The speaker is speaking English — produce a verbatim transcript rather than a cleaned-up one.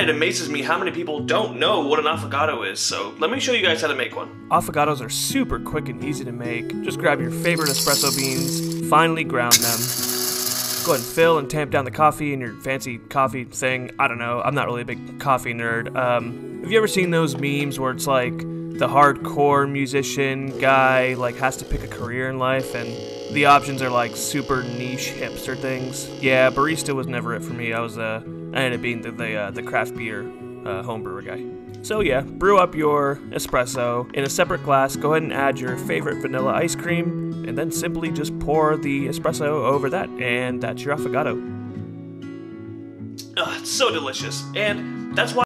It amazes me how many people don't know what an affogato is, so let me show you guys how to make one. Affogatos are super quick and easy to make. Just grab your favorite espresso beans, finely ground them. Go ahead and fill and tamp down the coffee in your fancy coffee thing. I don't know, I'm not really a big coffee nerd. Um, have you ever seen those memes where it's like the hardcore musician guy like has to pick a career in life and the options are like super niche hipster things? Yeah, barista was never it for me. I was a uh, I ended up being the the, uh, the craft beer uh, home brewer guy. So yeah, brew up your espresso in a separate glass. Go ahead and add your favorite vanilla ice cream, and then simply just pour the espresso over that, and that's your affogato. Ugh, it's so delicious, and that's why.